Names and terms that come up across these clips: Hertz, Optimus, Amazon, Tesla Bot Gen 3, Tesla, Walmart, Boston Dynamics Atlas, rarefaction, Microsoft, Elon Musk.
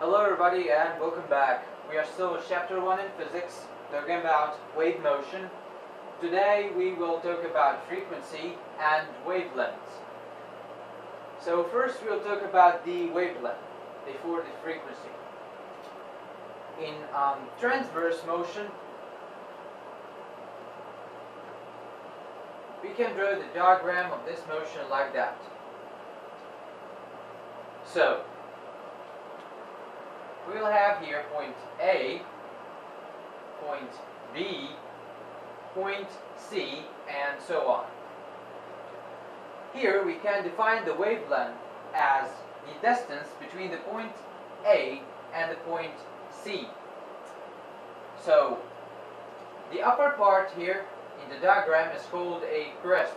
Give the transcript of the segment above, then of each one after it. Hello everybody and welcome back. We are still with chapter 1 in physics, talking about wave motion. Today we will talk about frequency and wavelengths. So first we will talk about the wavelength before the frequency. In transverse motion, we can draw the diagram of this motion like that. So we'll have here point A, point B, point C, and so on. Here we can define the wavelength as the distance between the point A and the point C. So the upper part here in the diagram is called a crest,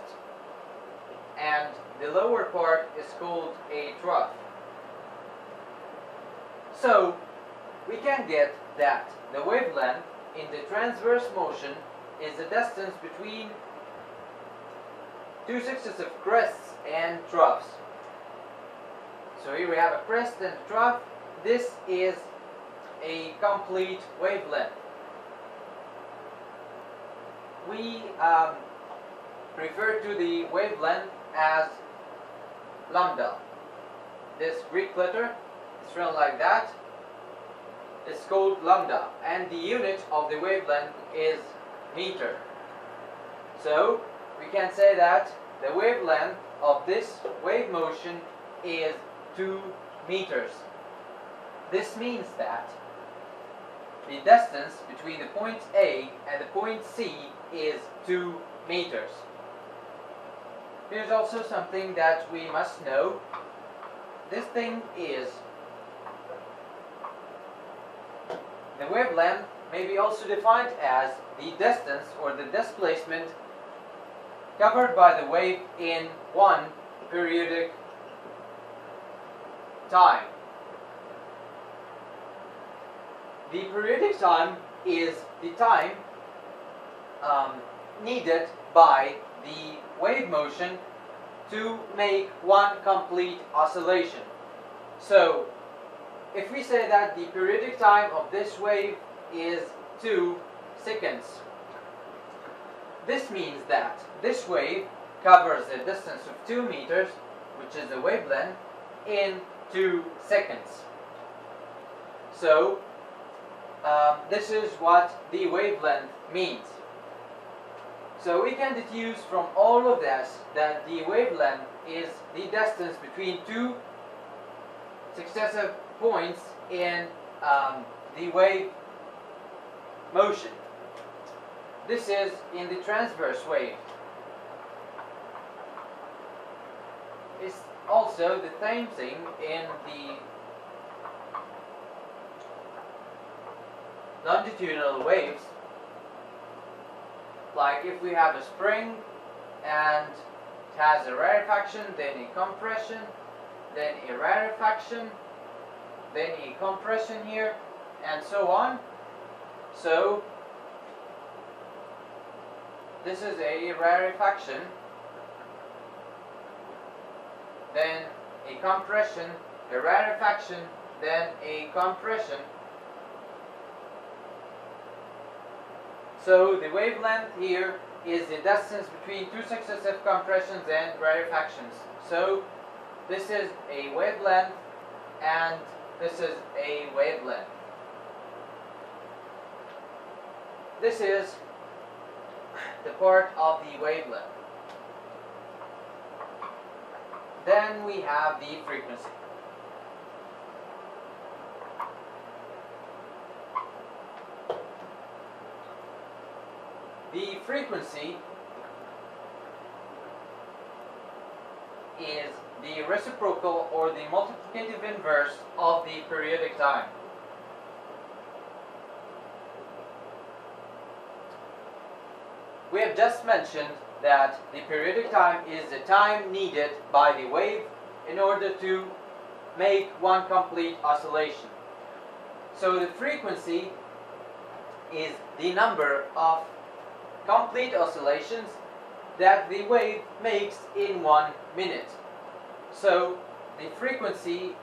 and the lower part is called a trough. So we can get that the wavelength in the transverse motion is the distance between two-sixths of crests and troughs. So here we have a crest and a trough. This is a complete wavelength. We refer to the wavelength as lambda. This Greek letter, it's written like that, it's called lambda, and the unit of the wavelength is meter. So we can say that the wavelength of this wave motion is 2 meters. This means that the distance between the point A and the point C is 2 meters. Here's also something that we must know. This thing is the wavelength may be also defined as the distance or the displacement covered by the wave in one periodic time. The periodic time is the time needed by the wave motion to make one complete oscillation. So if we say that the periodic time of this wave is 2 seconds, this means that this wave covers a distance of 2 meters, which is the wavelength, in 2 seconds. So this is what the wavelength means. So we can deduce from all of this that the wavelength is the distance between two successive points in the wave motion. This is in the transverse wave. It's also the same thing in the longitudinal waves. Like if we have a spring and it has a rarefaction, then a compression, then a rarefaction, then a compression here, and so on. So this is a rarefaction, then a compression, a rarefaction, then a compression. So the wavelength here is the distance between two successive compressions and rarefactions. So this is a wavelength and this is a wavelength. This is the part of the wavelength. Then we have the frequency. The frequency is the reciprocal or the multiplicative inverse of the periodic time. We have just mentioned that the periodic time is the time needed by the wave in order to make one complete oscillation. So the frequency is the number of complete oscillations that the wave makes in 1 minute. So the frequency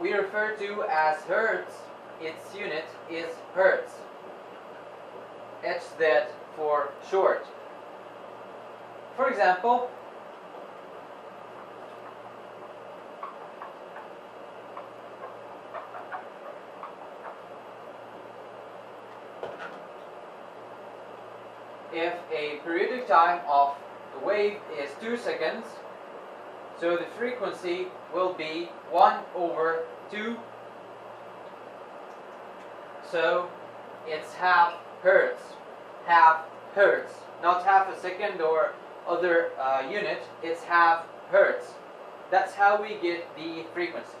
we refer to as Hertz, its unit is Hertz, HZ for short. For example, if a periodic time of the wave is 2 seconds, so the frequency will be 1/2, so it's half hertz. Half hertz, not half a second or other unit, it's half hertz. That's how we get the frequency.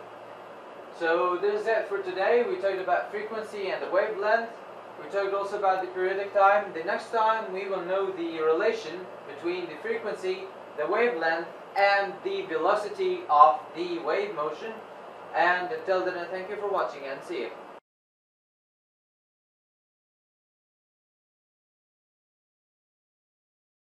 So this is it for today. We talked about frequency and the wavelength. We talked also about the periodic time. The next time we will know the relation between the frequency, the wavelength, and the velocity of the wave motion. And until then, thank you for watching and see you.